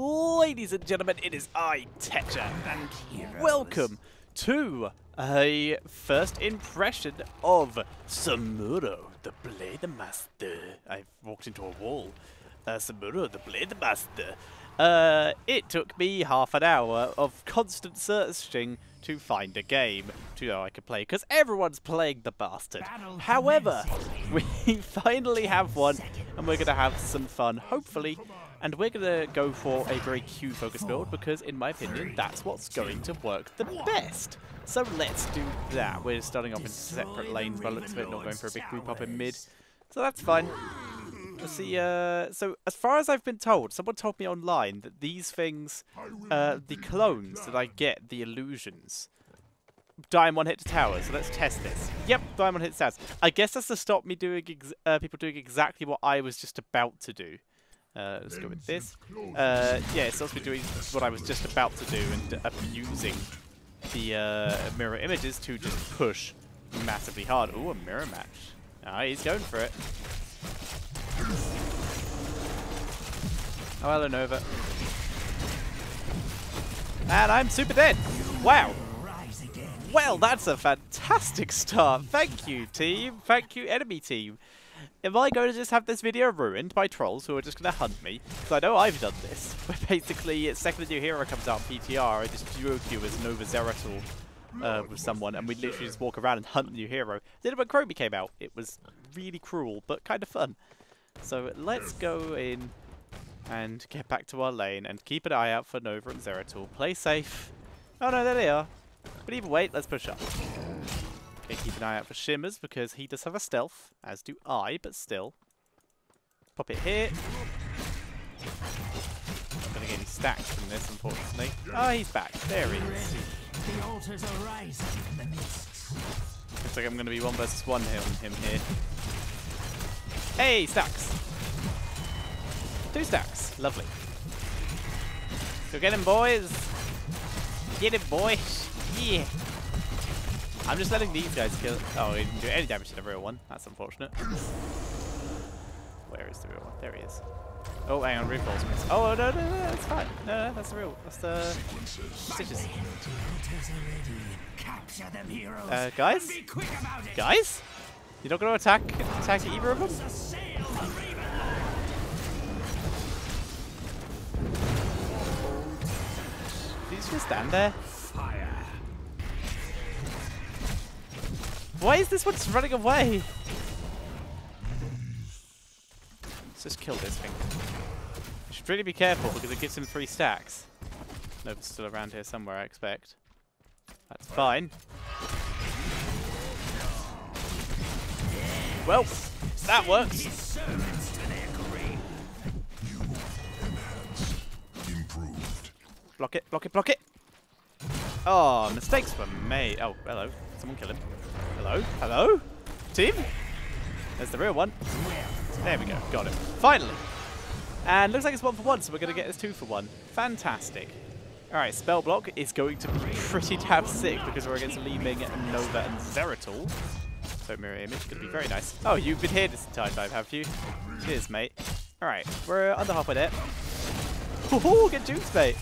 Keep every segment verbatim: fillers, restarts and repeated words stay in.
Ladies and gentlemen, it is I, Tetcher, and Heroes. Welcome to a first impression of Samuro, the Blade Master. I've walked into a wall. Uh, Samuro, the Blade Master. Uh, it took me half an hour of constant searching to find a game to know I could play, because everyone's playing the bastard. Battle However, we finally have one, and we're going to have some fun, hopefully. And we're going to go for a very Q-focused build because, in my opinion, that's what's going to work the best. So let's do that. We're starting off in separate lanes by the looks of it, not going for a big group up in mid. So that's fine. Let's see, uh, so as far as I've been told, someone told me online that these things, uh, the clones that I get, the illusions, die in one hit to towers. So let's test this. Yep, die in one hit to towers. I guess that's to stop me doing ex uh, people doing exactly what I was just about to do. Uh, let's go with this. Uh, yeah, it's also doing what I was just about to do and abusing the uh, mirror images to just push massively hard. Ooh, a mirror match. Ah, he's going for it. Oh, hello, Nova. And I'm super dead. Wow. Well, that's a fantastic start. Thank you, team. Thank you, enemy team. Am I going to just have this video ruined by trolls who are just going to hunt me? Because I know I've done this. Where basically, second a new hero comes out in P T R, I just duo queue as Nova Zeratul uh, with someone, and we literally just walk around and hunt the new hero. Then when Chromie came out, it was really cruel, but kind of fun. So let's go in and get back to our lane and keep an eye out for Nova and Zeratul. Play safe. Oh no, there they are. But either way, let's push up. Okay, keep an eye out for Shimmers because he does have a stealth, as do I, but still. Pop it here. Not going to get any stacks from this, unfortunately. Oh, he's back. There he is. The altars are rising in the mists. Looks like I'm going to be one versus one here on him here. Hey, stacks. Two stacks. Lovely. So get him, boys. Get him, boys. Yeah. I'm just letting these guys kill. Oh, he didn't do any damage to the real one. That's unfortunate. Where is the real one? There he is. Oh, hang on, reinforcements. Oh, no, no, no, that's fine. No, no, that's the real. That's the Stitches. Uh, guys? Guys? You're not going to attack attack either of them? Did you just stand there? Why is this one just running away? Let's just kill this thing. I should really be careful because it gives him three stacks. Nova's still around here somewhere, I expect. That's fine. Well, that works. Block it, block it, block it. Oh, mistakes were made. Oh, hello. Someone kill him. Hello? Hello? Team? There's the real one. There we go. Got him. Finally. And looks like it's one for one, so we're going to get this two for one. Fantastic. Alright, spell block is going to be pretty damn sick because we're against Li Ming, Nova, and Zeratul. So mirror image. Going to be very nice. Oh, you've been here this entire time, have you? Cheers, mate. Alright, we're under halfway there. Ooh, get jukes, mate.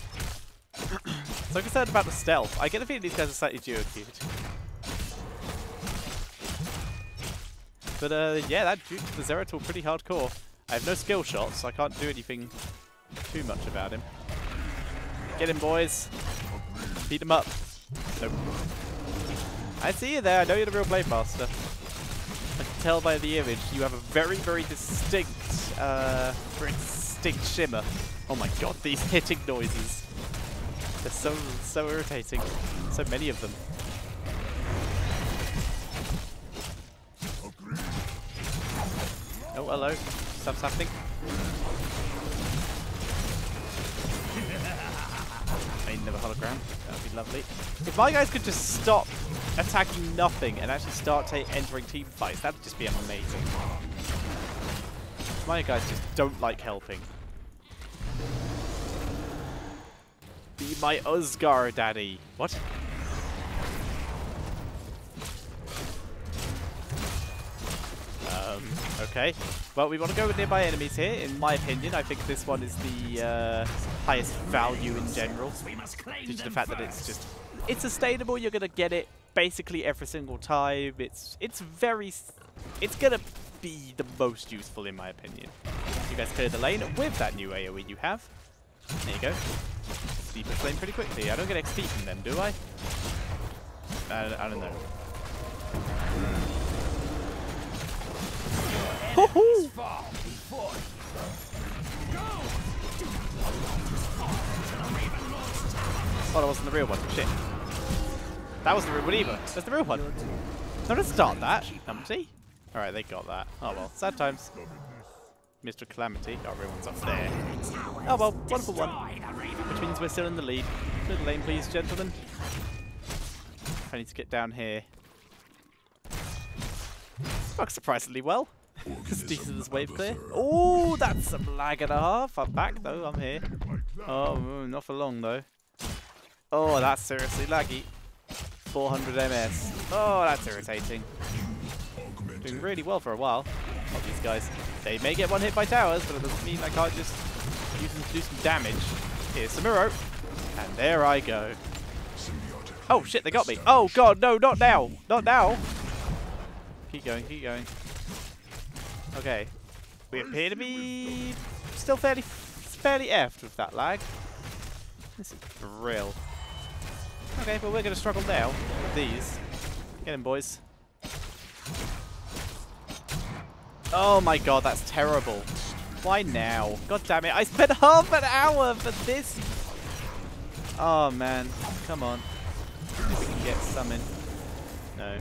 So I'm concerned about the stealth. I get the feeling these guys are slightly duo-cubed. But uh, yeah, that duped the Zeratul pretty hardcore. I have no skill shots, so I can't do anything too much about him. Get him, boys. Beat him up. Nope. I see you there. I know you're the real Blade Master. I can tell by the image you have a very, very distinct, uh, very distinct shimmer. Oh my god, these hitting noises. They're so, so irritating. So many of them. Oh, hello. Stuff's happening. I need another hologram. That would be lovely. If my guys could just stop attacking nothing and actually start entering team fights, that would just be amazing. My guys just don't like helping. Be my Usgar, daddy. What? Okay, well, we want to go with nearby enemies here, in my opinion. I think this one is the uh, highest value in general, due to the fact that it's just... It's sustainable, you're going to get it basically every single time. It's it's very... It's going to be the most useful, in my opinion. You guys clear the lane with that new AoE you have. There you go. Deeper flame pretty quickly. I don't get X P from them, do I? I, I don't know. Hoo-hoo! Oh, that wasn't the real one. Shit. That wasn't the real one either. That's the real one. So let's start that. Numpty. Alright, they got that. Oh well, sad times. Mister Calamity. Oh, everyone's up there. Oh well, one for one. Which means we're still in the lead. Clear the lane, please, gentlemen. I need to get down here. Works surprisingly well. Stitches' wave clear. Oh, that's some lag and a half. I'm back though, I'm here. Oh, not for long though. Oh, that's seriously laggy. four hundred M S. Oh, that's irritating. Doing really well for a while. Oh, these guys. They may get one hit by towers, but it doesn't mean I can't just use them to do some damage. Here's Samuro. And there I go. Oh shit, they got me. Oh god, no, not now. Not now. Keep going, keep going. Okay. We appear to be still fairly fairly effed with that lag. This is brill. Okay, but we're going to struggle now with these. Get in, boys. Oh my god, that's terrible. Why now? God damn it, I spent half an hour for this. Oh man, come on. We can get some in. No.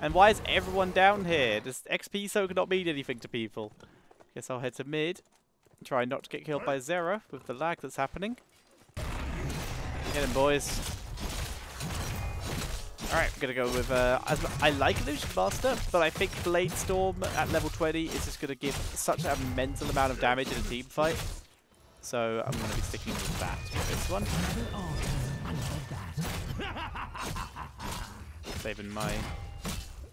And why is everyone down here? Does X P so not mean anything to people? Guess I'll head to mid. Try not to get killed by Zera with the lag that's happening. Get him, boys. Alright, I'm going to go with... Uh, I like Illusion Master, but I think Blade Storm at level twenty is just going to give such a mental amount of damage in a team fight. So I'm going to be sticking with that for this one. Saving my...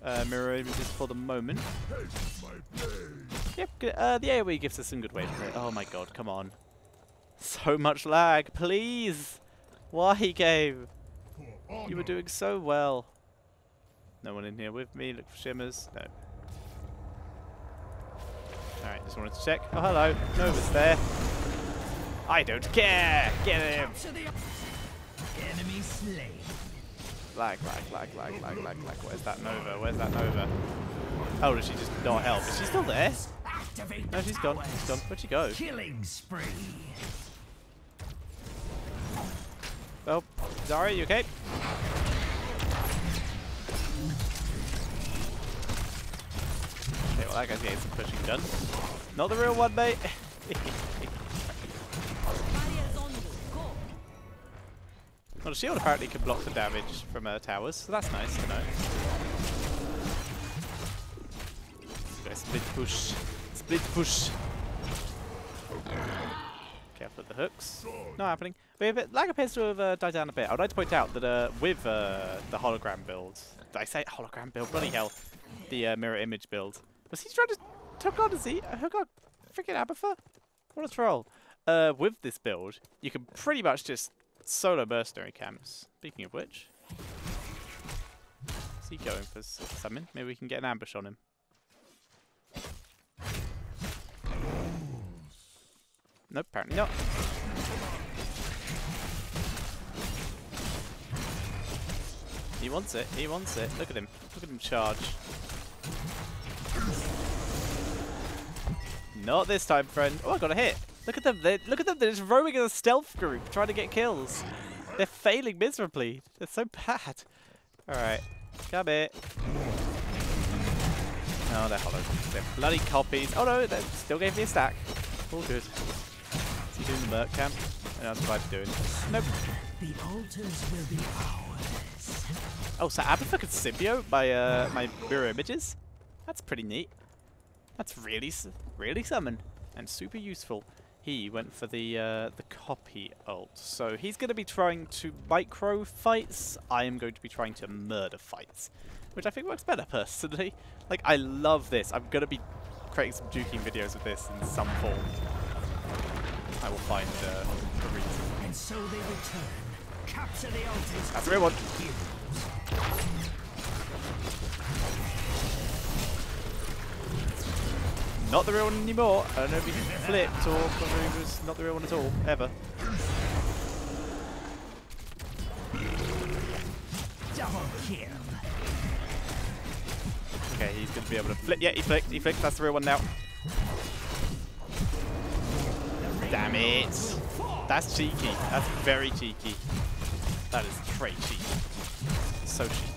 Uh, mirror images for the moment. Yep, uh, the AoE gives us some good wave clear. Oh my god, come on. So much lag, please! Why, game? You were doing so well. No one in here with me, look for shimmers. No. Alright, just wanted to check. Oh, hello. Nova's there. I don't care! Get him! Enemy slain. Lag, lag, lag, lag, lag, lag, lag. Where's that Nova? Where's that Nova? Oh, does she just not help? Is she still there? No, she's gone. She's gone. Where'd she go? Killing spree. Oh, Zarya, you okay? Okay, well, that guy's getting some pushing done. Not the real one, mate. Well, the shield apparently can block the damage from uh, towers, so that's nice to know. Okay, split push. Split push. Careful with the hooks. Not happening. We have a bit, lag appears to have uh, died down a bit. I would like to point out that uh, with uh, the hologram build... Did I say hologram build? Bloody hell. The uh, mirror image build. Was he trying to hook on, is he? Hook on freaking Abathur? What a troll. Uh, with this build, you can pretty much just... Solo mercenary camps. Speaking of which, is he going for something? Maybe we can get an ambush on him. Nope, apparently not. He wants it. He wants it. Look at him. Look at him charge. Not this time, friend. Oh, I got a hit. Look at them, they're, look at them, they're just roaming as a stealth group, trying to get kills. They're failing miserably. They're so bad. Alright, come here. Oh, they're hollow. They're bloody copies. Oh no, they still gave me a stack. All good. Is he doing the merc camp? I don't know what I'm doing. Nope. The altars will be ours. Oh, so Abathur could symbiote my, uh, my mirror images? That's pretty neat. That's really, really summoned and super useful. He went for the uh, the copy ult. So he's going to be trying to micro fights. I am going to be trying to murder fights, which I think works better personally. Like, I love this. I'm going to be creating some duking videos with this in some form. I will find uh, a reason. And so they return. Capture the altars. That's a real one. Not the real one anymore. I don't know if he flipped or it was not the real one at all, ever. Double kill. Okay, he's going to be able to flip. Yeah, he flicked. He flicked. That's the real one now. Damn it. That's cheeky. That's very cheeky. That is tray cheeky. So cheeky.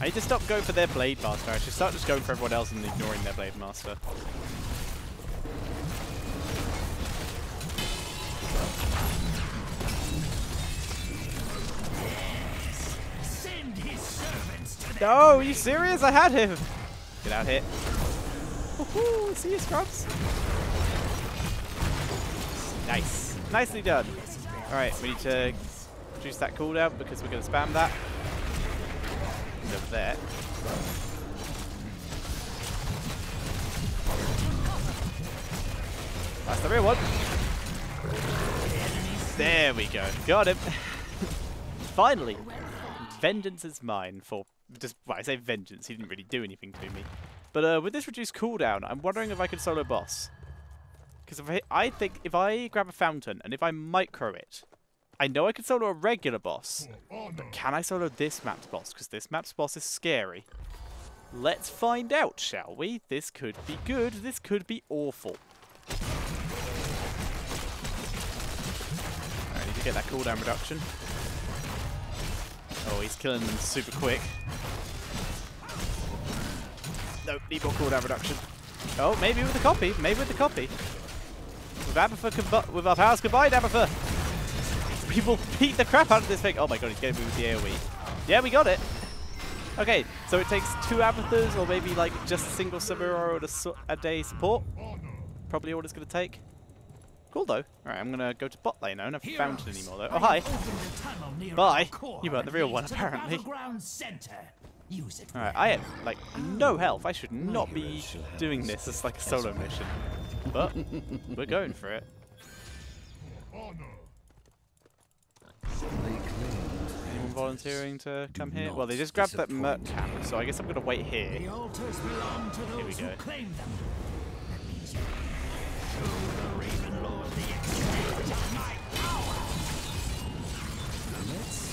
I need to stop going for their Blade Master. I should start just going for everyone else and ignoring their Blade Master. No, are you serious? I had him! Get out here. Woohoo! See you, scrubs! Nice. Nicely done. Alright, we need to reduce that cooldown because we're going to spam that. He's over there. That's the real one. There we go. Got him. Finally. Vengeance is mine for... Just, well, I say vengeance, he didn't really do anything to me. But uh, with this reduced cooldown, I'm wondering if I could solo boss. Because I, I think if I grab a fountain and if I micro it, I know I could solo a regular boss. But can I solo this map's boss? Because this map's boss is scary. Let's find out, shall we? This could be good, this could be awful. I need to get that cooldown reduction. Oh, he's killing them super quick. Nope, need more cooldown reduction. Oh, maybe with the copy. Maybe with the copy. With Abathur, with our powers combined, Abathur. We will beat the crap out of this thing. Oh my god, he's getting me with the A O E. Yeah, we got it. Okay, so it takes two Abathurs, or maybe like just a single Samuro a day support. Probably all it's going to take. Cool though. Alright, I'm gonna go to bot lane now, and I haven't found it anymore though. Oh hi! Bye! You weren't the real one apparently. Alright, I have like no health. I should not be doing this as like a solo mission. But we're going for it. Anyone volunteering to come here? Well, they just grabbed that merc camp, so I guess I'm gonna wait here. Here we go.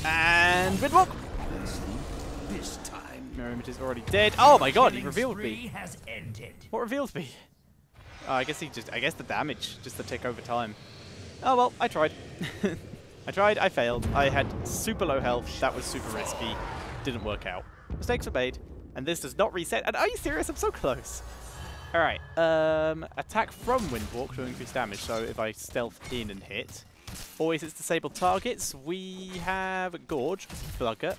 And Windwalk! This time, Mirror Image is already dead. Oh my god, he revealed me. What revealed me? Oh, I guess he just—I guess the damage, just the tick over time. Oh well, I tried. I tried. I failed. I had super low health. That was super risky. Didn't work out. Mistakes were made, and this does not reset. And are you serious? I'm so close. All right. Um, attack from Windwalk to increase damage. So if I stealth in and hit. Always it's disabled targets. We have Gorge, Plugger,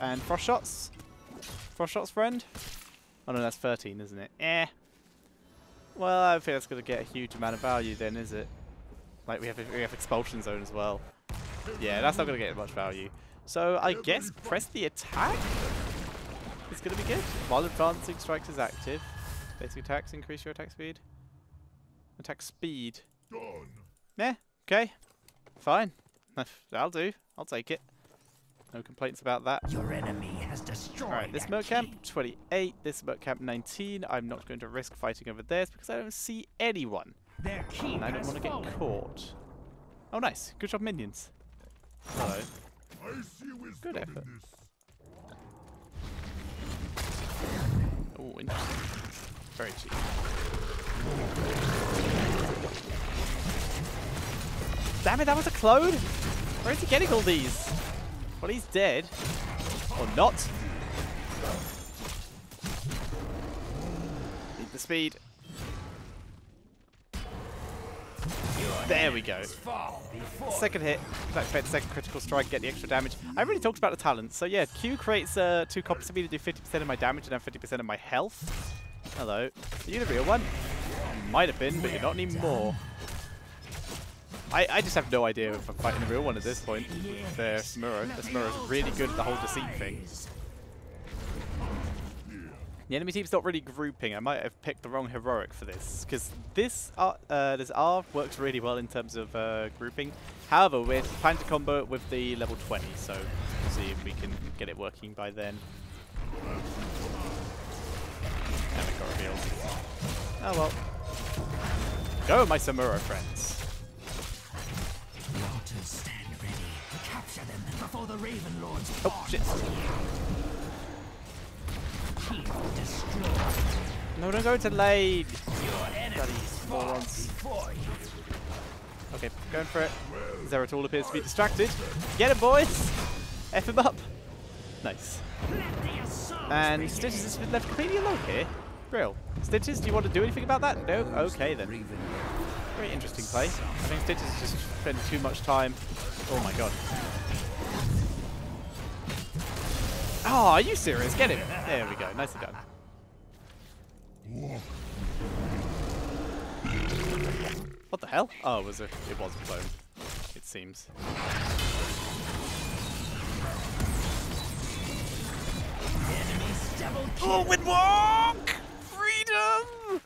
and Frost Shots. Frost Shots, friend? Oh no, that's thirteen, isn't it? Eh. Well, I don't think that's going to get a huge amount of value then, is it? Like, we have we have Expulsion Zone as well. Yeah, that's not going to get much value. So, I guess press the attack? It's going to be good. While Advancing Strikes is active. Basic attacks, increase your attack speed. Attack speed. Meh. Okay, fine. I'll do. I'll take it. No complaints about that. Your enemy has destroyed. Alright, this merc camp twenty-eight, this merc camp nineteen. I'm not going to risk fighting over there because I don't see anyone. Their key and I don't want to get caught. Oh, nice. Good job, minions. Hello. Good effort. Oh, interesting. Very cheap. Damn it, that was a clone! Where is he getting all these? Well, he's dead. Or not. Need the speed. Your There we go. Second hit, that creates a second critical strike, get the extra damage. I already talked about the talents, so yeah, Q creates uh, two copies of me to do fifty percent of my damage and then fifty percent of my health. Hello. Are you the real one? You might have been, but you're not anymore. I, I just have no idea if I'm fighting the real one at this point. The Samuro. The Samuro is really good at the whole deceit thing. The enemy team's not really grouping. I might have picked the wrong heroic for this, because this R, uh, this R works really well in terms of uh, grouping. However, we're planning to combo it with the level twenty, so we'll see if we can get it working by then. And it got revealed. Oh well. Go, my Samuro friends. Daughters stand ready. Capture them before the Raven Lords. Oh shit. No, don't go to lane! Bloody morons. Okay, going for it. Zeratul appears to be distracted. Get it, boys! F him up! Nice. And Stitches has been left completely alone here. Real. Stitches, do you want to do anything about that? No? Okay then. Very interesting play. I think Stitches is just spending too much time. Oh my god. Oh, are you serious? Get him! There we go, nicely done. What the hell? Oh, it was a, it was a clone, it seems. Oh, Windwalk! Freedom!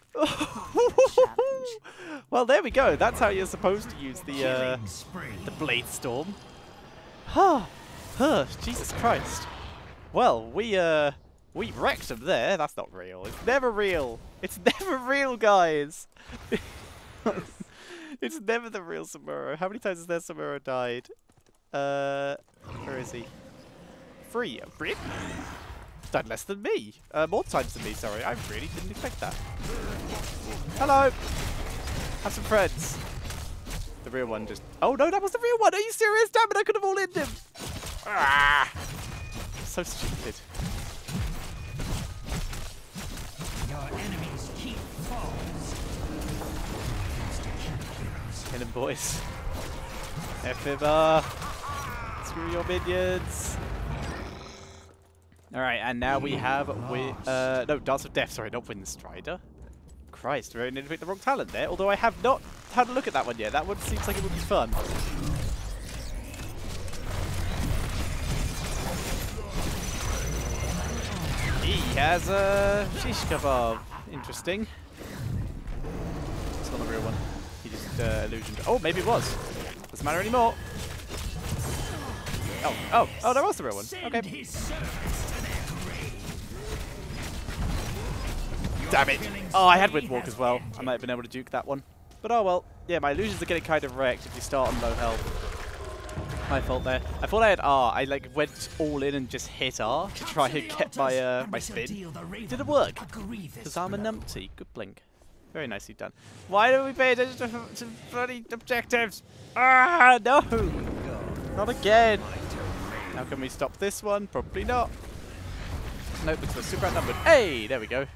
Well, there we go. That's how you're supposed to use the uh, the Blade Storm. Huh? Huh? Jesus Christ! Well, we uh, we wrecked him there. That's not real. It's never real. It's never real, guys. It's never the real Samuro. How many times has their Samuro died? Uh, where is he? Three. Really? Died less than me. Uh, more times than me. Sorry, I really didn't expect that. Hello. Have some friends. The real one just. Oh no, that was the real one. Are you serious? Damn it! I could have all ended him. Ah. So stupid. Your enemies keep falls. Kill him, boys. F him up. Screw your minions. Alright, and now we have wi uh no Dance of Death, sorry, not Windstrider. Christ, we only picked the wrong talent there, although I have not had a look at that one yet. That one seems like it would be fun. He has a shish kebab. Interesting. It's not a real one. He just uh, illusioned. Oh, maybe it was. Doesn't matter anymore. Oh, oh, oh, that was the real one. Okay. Damn it. Oh, I had Windwalk as well. I might have been able to duke that one. But oh well. Yeah, my illusions are getting kind of wrecked if you start on low health. My fault there. I thought I had R. I like went all in and just hit R to try and get my uh, my spin. Didn't work. Because I'm a numpty. Good blink. Very nicely done. Why don't we pay attention to, to bloody objectives? Ah, no! Not again. How can we stop this one? Probably not. Nope, because we're super outnumbered. Hey, there we go.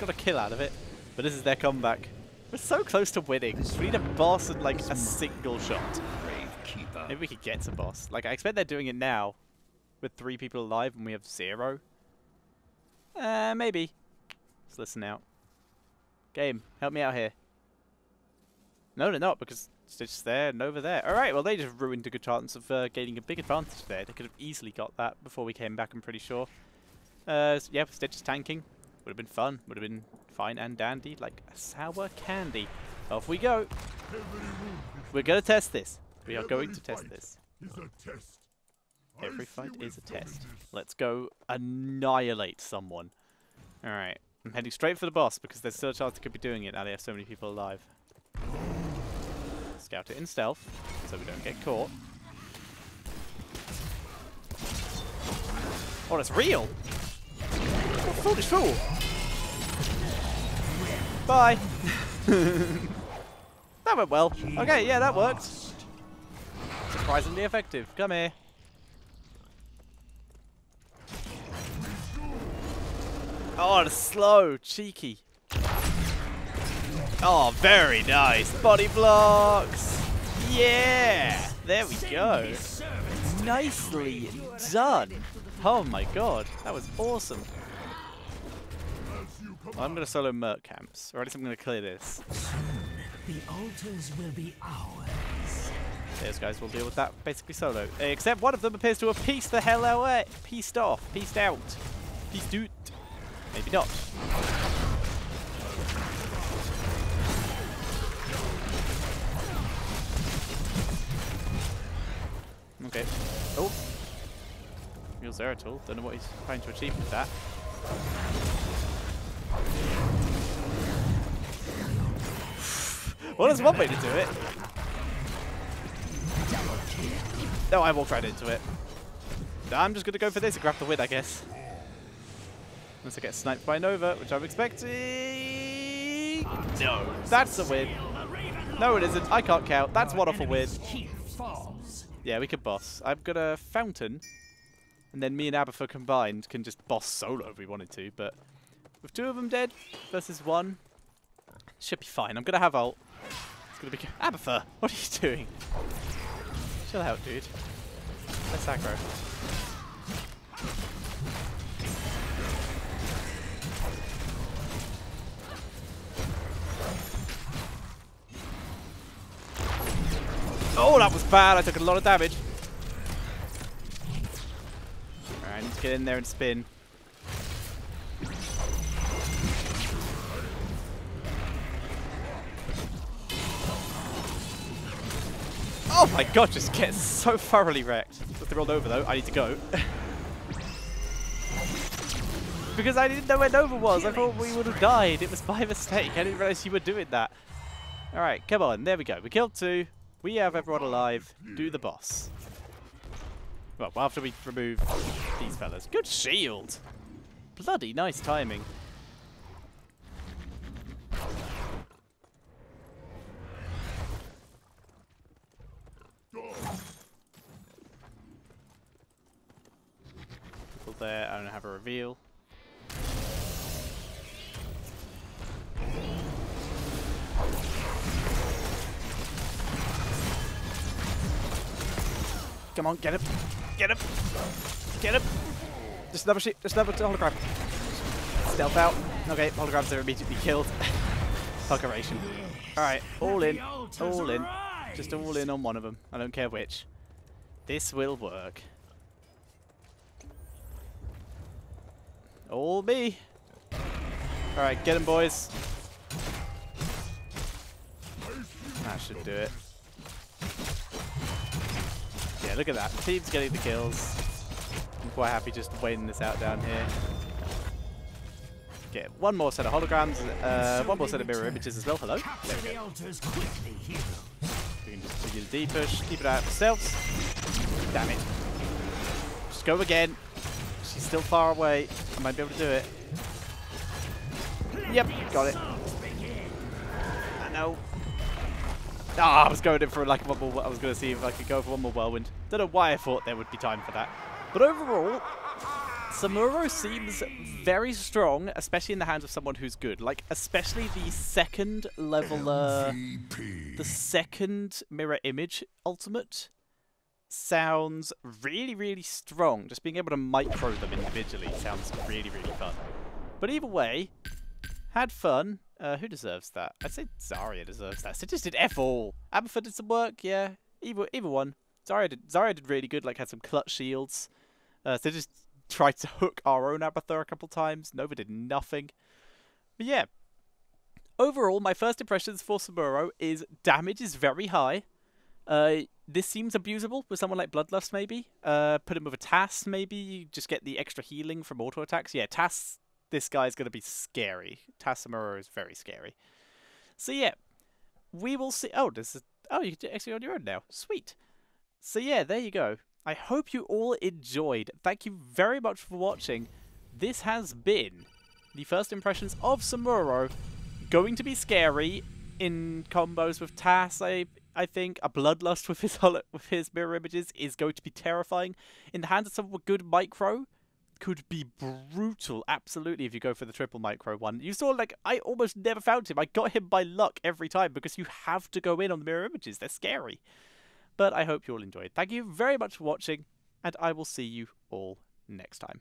Got a kill out of it. But this is their comeback. We're so close to winning. We need a boss in like a single shot. Maybe we could get to boss. Like, I expect they're doing it now with three people alive and we have zero. Uh, maybe. Let's listen out. Game, help me out here. No, they're not, because Stitch's there and Nova there. Alright, well, they just ruined a good chance of uh, gaining a big advantage there. They could have easily got that before we came back, I'm pretty sure. Uh, so yeah, Stitch's tanking. Would have been fun. Would have been fine and dandy, like a sour candy. Off we go. We're going to test this. We are going to test this. Every fight is a test. Let's go annihilate someone. Alright. I'm heading straight for the boss because there's still a chance they could be doing it now they have so many people alive. Scout it in stealth so we don't get caught. Oh, that's real! What a foolish fool! Bye! That went well. Okay, yeah, that worked. Surprisingly effective. Come here. Oh, it's slow. Cheeky. Oh, very nice. Body blocks. Yeah. There we go. Nicely done. Oh my god. That was awesome. I'm going to solo Merc camps, or at least I'm going to clear this. The altars will be ours. Those guys will deal with that basically solo. Except one of them appears to have pieced the hell out. Pieced off. Pieced out. Pieced out. Maybe not. Okay. Oh. Real Zeratul. Don't know what he's trying to achieve with that. Well, there's one way to do it. No, I walked right into it. I'm just going to go for this and grab the win, I guess. Unless I get sniped by Nova, which I'm expecting. No, that's a win. No, it isn't. I can't count. That's one off a win. Yeah, we could boss. I'm going to Fountain, and then me and Abathur combined can just boss solo if we wanted to, but with two of them dead versus one, should be fine. I'm going to have ult. It's going to be... Abathur, what are you doing? Chill out, dude. Let's aggro. Oh, that was bad. I took a lot of damage. Alright, I need to get in there and spin. Oh my god, just gets so thoroughly wrecked. But they rolled over though, I need to go. Because I didn't know where Nova was, I thought we would have died. It was by mistake, I didn't realise you were doing that. Alright, come on, there we go. We killed two, we have everyone alive, do the boss. Well, after we remove these fellas. Good shield! Bloody nice timing. There, I don't have a reveal. Come on, get him! Get him! Get him! Just another sheep, just another hologram. Stealth out. Okay, holograms are immediately killed. Puckeration. Alright, all in, all in. Just all in on one of them. I don't care which. This will work. All me. Alright, get him, boys. That should do it. Yeah, look at that. The team's getting the kills. I'm quite happy just waiting this out down here. Get one more set of holograms, uh, one more set of mirror images as well. Hello. There we go. We can just do the D push, keep it out ourselves. Damn it. Just go again. She's still far away. I might be able to do it. Yep, got it. I know. Ah, I was going in for like one more. I was going to see if I could go for one more whirlwind. Don't know why I thought there would be time for that. But overall, Samuro seems very strong, especially in the hands of someone who's good. Like especially the second leveler, M V P. The second mirror image ultimate. Sounds really, really strong. Just being able to micro them individually sounds really, really fun. But either way, had fun. Uh, who deserves that? I'd say Zarya deserves that. Stitches did F all. Abathur did some work, yeah. Either, either one. Zarya did, Zarya did really good, like had some clutch shields. Uh, so just tried to hook our own Abathur a couple times. Nova did nothing. But yeah. Overall, my first impressions for Samuro is damage is very high. Uh, this seems abusable with someone like Bloodlust, maybe. Uh, put him with a T A S, maybe. You just get the extra healing from auto attacks. Yeah, T A S, this guy's going to be scary. T A S Samuro is very scary. So, yeah, we will see. Oh, this is. Oh, you can actually on your own now. Sweet. So, yeah, there you go. I hope you all enjoyed. Thank you very much for watching. This has been the first impressions of Samuro. Going to be scary in combos with T A S, I. I think a Bloodlust with his holo with his mirror images is going to be terrifying. In the hands of someone with good micro, could be brutal, absolutely, if you go for the triple micro one. You saw, like, I almost never found him. I got him by luck every time because you have to go in on the mirror images. They're scary. But I hope you all enjoyed. Thank you very much for watching, and I will see you all next time.